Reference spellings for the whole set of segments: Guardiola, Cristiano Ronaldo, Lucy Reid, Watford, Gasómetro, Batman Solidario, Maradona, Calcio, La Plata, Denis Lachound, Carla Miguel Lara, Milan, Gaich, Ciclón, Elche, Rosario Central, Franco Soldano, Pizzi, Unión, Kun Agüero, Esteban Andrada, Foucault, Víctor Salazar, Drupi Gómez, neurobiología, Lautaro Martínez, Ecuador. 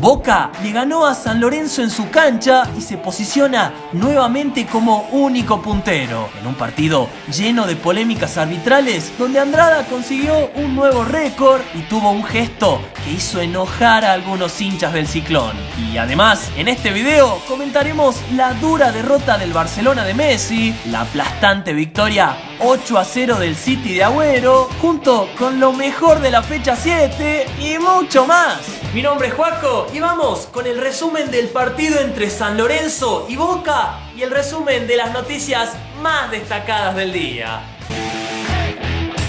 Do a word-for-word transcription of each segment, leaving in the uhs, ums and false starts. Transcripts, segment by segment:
Boca le ganó a San Lorenzo en su cancha y se posiciona nuevamente como único puntero, en un partido lleno de polémicas arbitrales donde Andrada consiguió un nuevo récord y tuvo un gesto que hizo enojar a algunos hinchas del Ciclón. Y además, en este video comentaremos la dura derrota del Barcelona de Messi, la aplastante victoria ocho a cero del City de Agüero, junto con lo mejor de la fecha siete y mucho más. Mi nombre es Joaco y vamos con el resumen del partido entre San Lorenzo y Boca y el resumen de las noticias más destacadas del día.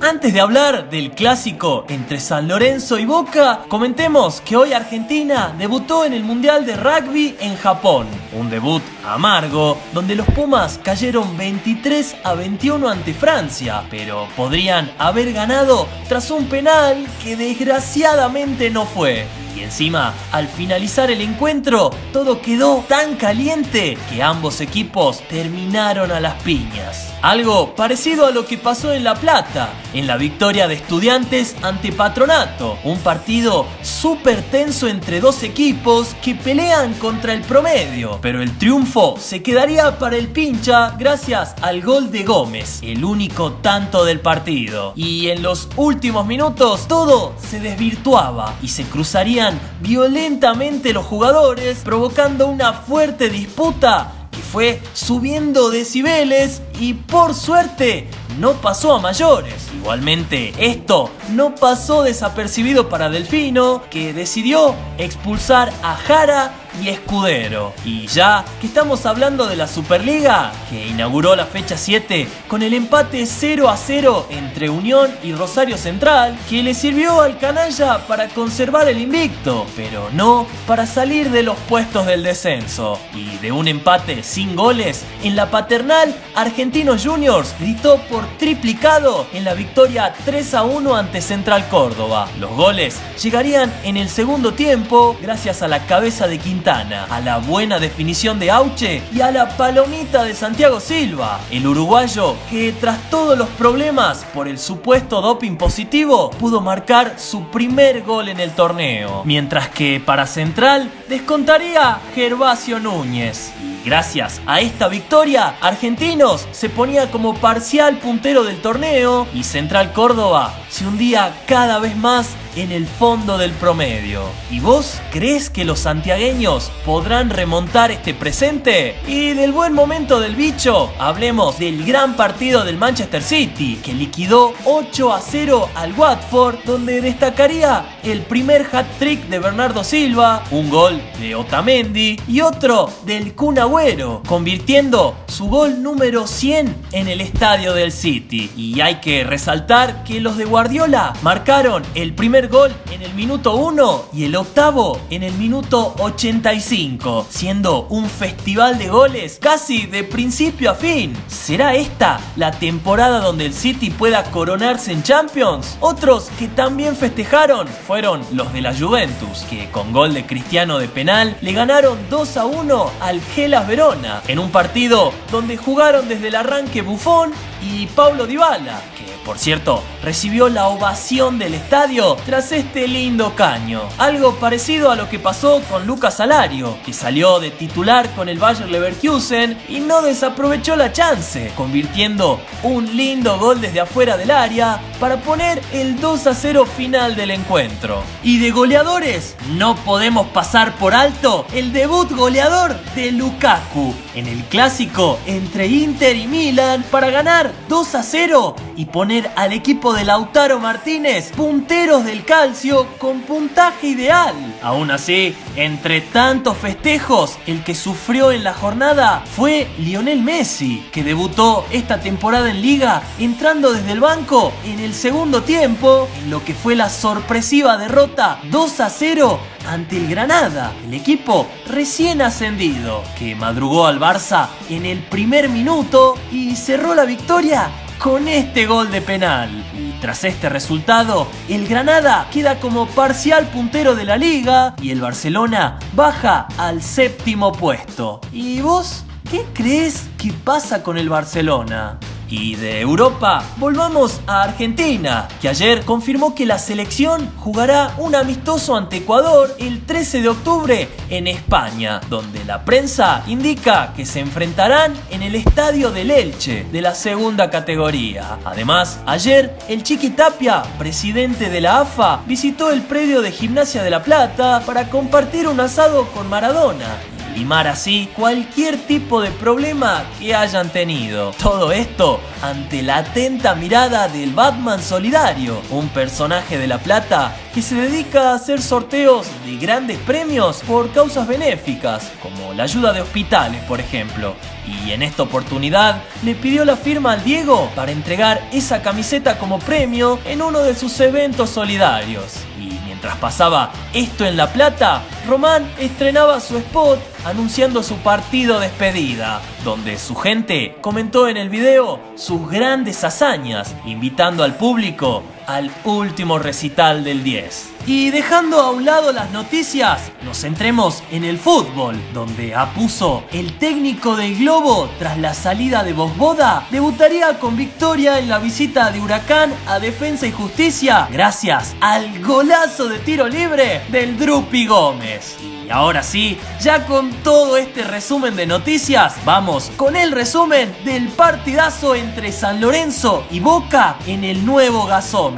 Antes de hablar del clásico entre San Lorenzo y Boca, comentemos que hoy Argentina debutó en el Mundial de Rugby en Japón. Un debut amargo, donde los Pumas cayeron veintitrés a veintiuno ante Francia, pero podrían haber ganado tras un penal que desgraciadamente no fue. Y encima, al finalizar el encuentro, todo quedó tan caliente que ambos equipos terminaron a las piñas. Algo parecido a lo que pasó en La Plata, en la victoria de Estudiantes ante Patronato. Un partido súper tenso entre dos equipos que pelean contra el promedio. Pero el triunfo se quedaría para el pincha gracias al gol de Gómez, el único tanto del partido. Y en los últimos minutos todo se desvirtuaba y se cruzarían violentamente los jugadores, provocando una fuerte disputa que fue subiendo decibeles y por suerte no pasó a mayores. Igualmente, esto no pasó desapercibido para Delfino, que decidió expulsar a Jara y Escudero. Y ya que estamos hablando de la Superliga, que inauguró la fecha siete con el empate cero a cero entre Unión y Rosario Central, que le sirvió al Canalla para conservar el invicto, pero no para salir de los puestos del descenso. Y de un empate sin goles en la paternal, Argentinos Juniors gritó por triplicado en la victoria tres a uno ante Central Córdoba. Los goles llegarían en el segundo tiempo gracias a la cabeza de Quintana, a la buena definición de Auche y a la palomita de Santiago Silva, el uruguayo que tras todos los problemas por el supuesto doping positivo pudo marcar su primer gol en el torneo, mientras que para Central descontaría Gervasio Núñez. Gracias a esta victoria, Argentinos se ponía como parcial puntero del torneo y Central Córdoba se hundía cada vez más en el fondo del promedio. ¿Y vos crees que los santiagueños podrán remontar este presente? Y del buen momento del bicho, hablemos del gran partido del Manchester City, que liquidó ocho a cero al Watford, donde destacaría el primer hat-trick de Bernardo Silva, un gol de Otamendi y otro del Kun Agüero, convirtiendo su gol número cien en el estadio del City. Y hay que resaltar que los de Guardiola marcaron el primer gol en el minuto uno y el octavo en el minuto ochenta y cinco, siendo un festival de goles casi de principio a fin. ¿Será esta la temporada donde el City pueda coronarse en Champions? Otros que también festejaron fueron los de la Juventus, que con gol de Cristiano de penal le ganaron dos a uno al Hellas Verona, en un partido donde jugaron desde el arranque Buffon y Paulo Dybala, que por cierto recibió la ovación del estadio tras este lindo caño. Algo parecido a lo que pasó con Lucas Alario, que salió de titular con el Bayer Leverkusen y no desaprovechó la chance, convirtiendo un lindo gol desde afuera del área para poner el dos a cero final del encuentro. Y de goleadores no podemos pasar por alto el debut goleador de Lukaku en el clásico entre Inter y Milan para ganar dos a cero y poner al equipo de Lautaro Martínez punteros del calcio con puntaje ideal. Aún así, entre tantos festejos, el que sufrió en la jornada fue Lionel Messi, que debutó esta temporada en Liga entrando desde el banco en el segundo tiempo, en lo que fue la sorpresiva derrota dos a cero ante el Granada, el equipo recién ascendido, que madrugó al Barça en el primer minuto y cerró la victoria con este gol de penal. Y tras este resultado, el Granada queda como parcial puntero de la liga y el Barcelona baja al séptimo puesto. ¿Y vos qué crees que pasa con el Barcelona? Y de Europa, volvamos a Argentina, que ayer confirmó que la selección jugará un amistoso ante Ecuador el trece de octubre en España, donde la prensa indica que se enfrentarán en el estadio del Elche, de la segunda categoría. Además, ayer el Chiqui Tapia, presidente de la A F A, visitó el predio de Gimnasia de La Plata para compartir un asado con Maradona, limar así cualquier tipo de problema que hayan tenido. Todo esto ante la atenta mirada del Batman Solidario, un personaje de La Plata que se dedica a hacer sorteos de grandes premios por causas benéficas, como la ayuda de hospitales, por ejemplo. Y en esta oportunidad le pidió la firma al Diego para entregar esa camiseta como premio en uno de sus eventos solidarios. Y mientras pasaba esto en La Plata, Román estrenaba su spot anunciando su partido despedida, donde su gente comentó en el video sus grandes hazañas, invitando al público al último recital del diez. Y dejando a un lado las noticias, nos centremos en el fútbol, donde Apuso, el técnico del Globo, tras la salida de Vozvoda, debutaría con victoria en la visita de Huracán a Defensa y Justicia gracias al golazo de tiro libre del Drupi Gómez. Y ahora sí, ya con todo este resumen de noticias, vamos con el resumen del partidazo entre San Lorenzo y Boca en el nuevo gasómetro.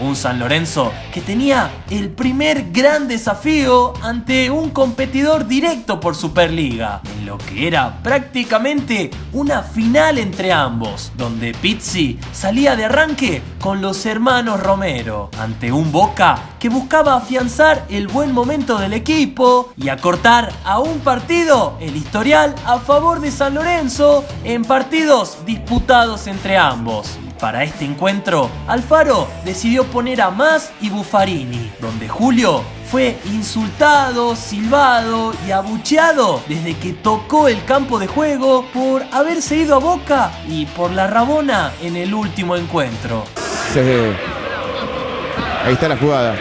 Un San Lorenzo que tenía el primer gran desafío ante un competidor directo por Superliga, en lo que era prácticamente una final entre ambos, donde Pizzi salía de arranque con los hermanos Romero, ante un Boca que buscaba afianzar el buen momento del equipo y acortar a un partido el historial a favor de San Lorenzo en partidos disputados entre ambos. Para este encuentro, Alfaro decidió poner a Mas y Buffarini, donde Julio fue insultado, silbado y abucheado desde que tocó el campo de juego por haberse ido a Boca y por la rabona en el último encuentro. Sí. Ahí está la jugada.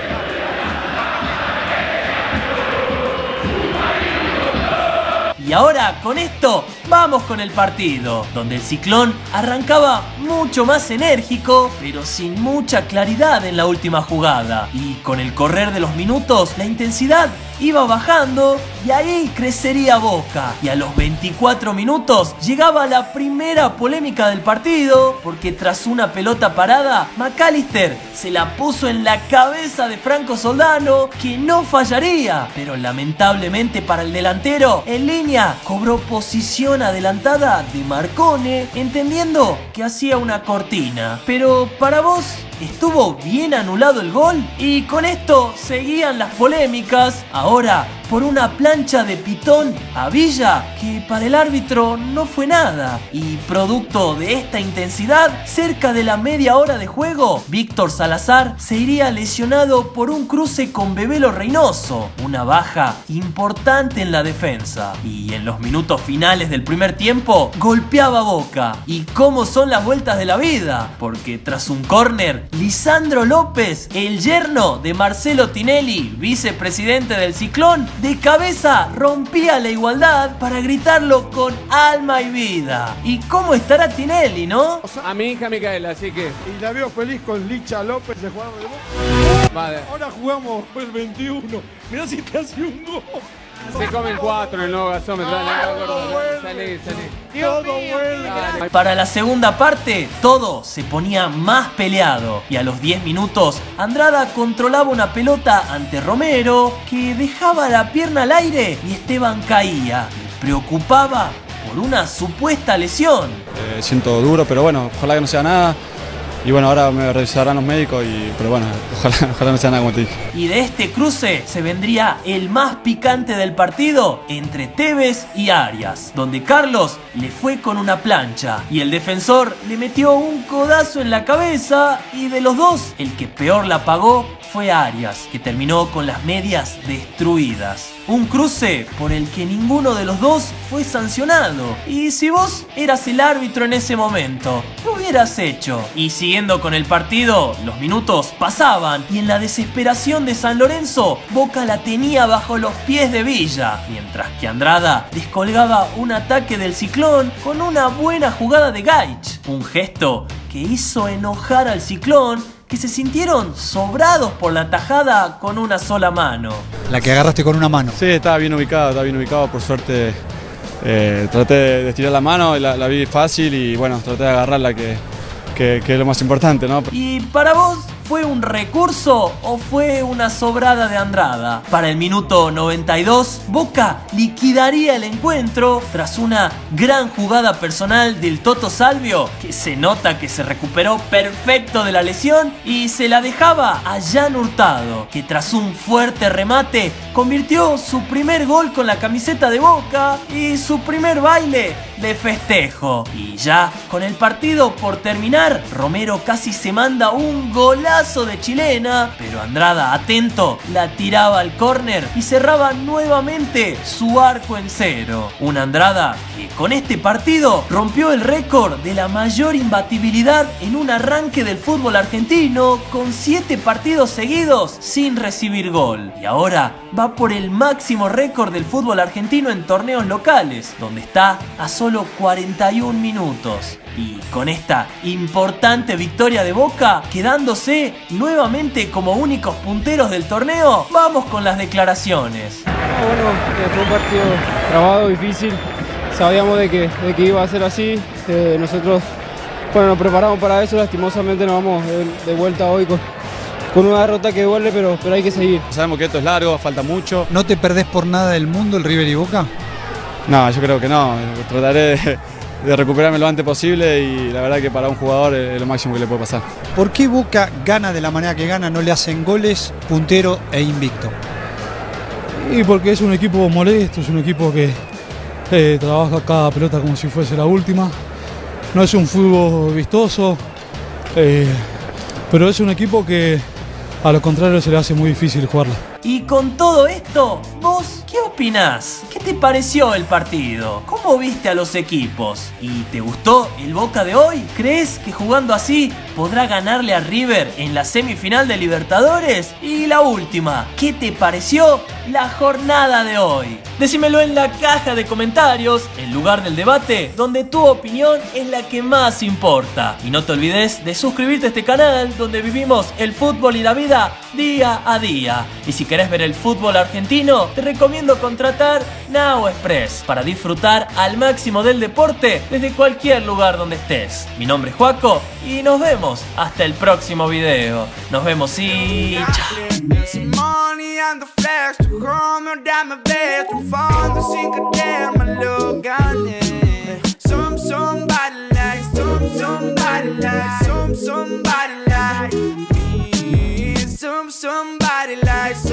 Y ahora con esto vamos con el partido, donde el Ciclón arrancaba mucho más enérgico, pero sin mucha claridad en la última jugada. Y con el correr de los minutos, la intensidad iba bajando y ahí crecería Boca. Y a los veinticuatro minutos llegaba la primera polémica del partido, porque tras una pelota parada, McAllister se la puso en la cabeza de Franco Soldano, que no fallaría. Pero lamentablemente para el delantero, en línea cobró posición adelantada de Marcone, entendiendo que hacía una cortina. Pero para vos, ¿estuvo bien anulado el gol? Y con esto seguían las polémicas, ahora por una plancha de pitón a Villa, que para el árbitro no fue nada. Y producto de esta intensidad, cerca de la media hora de juego, Víctor Salazar se iría lesionado por un cruce con Bebelo Reynoso, una baja importante en la defensa. Y en los minutos finales del primer tiempo, golpeaba Boca. ¿Y cómo son las vueltas de la vida? Porque tras un córner, Lisandro López, el yerno de Marcelo Tinelli, vicepresidente del Ciclón, de cabeza rompía la igualdad para gritarlo con alma y vida. ¿Y cómo estará Tinelli, no? A mi hija Micaela, así que... Y la veo feliz con Licha López de jugar de Boca. Vale. Ahora jugamos el veintiuno. Mirá si te hace un gol. Se comen cuatro el nuevo gasómetro. Salí, salí. Para la segunda parte, todo se ponía más peleado. Y a los diez minutos, Andrada controlaba una pelota ante Romero, que dejaba la pierna al aire y Esteban caía. Preocupaba por una supuesta lesión. Eh, siento duro, pero bueno, ojalá que no sea nada. Y bueno, ahora me revisarán los médicos, y, pero bueno, ojalá, ojalá no sea nada, como te dije. Y de este cruce se vendría el más picante del partido entre Tevez y Arias, donde Carlos le fue con una plancha y el defensor le metió un codazo en la cabeza, y de los dos, el que peor la pagó fue Arias, que terminó con las medias destruidas. Un cruce por el que ninguno de los dos fue sancionado. Y si vos eras el árbitro en ese momento, ¿qué hubieras hecho? Y siguiendo con el partido, los minutos pasaban y en la desesperación de San Lorenzo, Boca la tenía bajo los pies de Villa, mientras que Andrada descolgaba un ataque del Ciclón con una buena jugada de Gaich. Un gesto que hizo enojar al Ciclón, que se sintieron sobrados por la tajada con una sola mano. La que agarraste con una mano. Sí, estaba bien ubicado, estaba bien ubicado, por suerte eh, traté de estirar la mano, la, la vi fácil y bueno, traté de agarrar la que, que, que es lo más importante, ¿no? Y para vos, ¿fue un recurso o fue una sobrada de Andrada? Para el minuto noventa y dos, Boca liquidaría el encuentro tras una gran jugada personal del Toto Salvio, que se nota que se recuperó perfecto de la lesión y se la dejaba a Jan Hurtado, que tras un fuerte remate convirtió su primer gol con la camiseta de Boca y su primer baile de festejo. Y ya con el partido por terminar, Romero casi se manda un golazo de chilena, pero Andrada, atento, la tiraba al córner y cerraba nuevamente su arco en cero. Una Andrada que con este partido rompió el récord de la mayor imbatibilidad en un arranque del fútbol argentino, con siete partidos seguidos sin recibir gol. Y ahora va por el máximo récord del fútbol argentino en torneos locales, donde está a solo cuarenta y un minutos. Y con esta importante victoria de Boca, quedándose nuevamente como únicos punteros del torneo, vamos con las declaraciones. Ah, bueno, fue un partido trabado, difícil, sabíamos de que, de que iba a ser así, eh, nosotros bueno, nos preparamos para eso, lastimosamente nos vamos de, de vuelta hoy con, con una derrota que duele, pero, pero hay que seguir. Sabemos que esto es largo, falta mucho. ¿No te perdés por nada del mundo el River y Boca? No, yo creo que no, trataré de... de recuperarme lo antes posible y la verdad que para un jugador es lo máximo que le puede pasar. ¿Por qué Boca gana de la manera que gana, no le hacen goles, puntero e invicto? Y porque es un equipo molesto, es un equipo que eh, trabaja cada pelota como si fuese la última, no es un fútbol vistoso, eh, pero es un equipo que a lo contrario se le hace muy difícil jugarla. Y con todo esto, vos, ¿qué opinás? ¿Qué te pareció el partido? ¿Cómo viste a los equipos? ¿Y te gustó el Boca de hoy? ¿Crees que jugando así podrá ganarle a River en la semifinal de Libertadores? Y la última, ¿qué te pareció la jornada de hoy? Decímelo en la caja de comentarios, el lugar del debate, donde tu opinión es la que más importa. Y no te olvides de suscribirte a este canal, donde vivimos el fútbol y la vida día a día. Y si querés ver el fútbol argentino, te recomiendo contratar Now Express para disfrutar al máximo del deporte desde cualquier lugar donde estés. Mi nombre es Joaco y nos vemos hasta el próximo video. Nos vemos y chao. Somebody like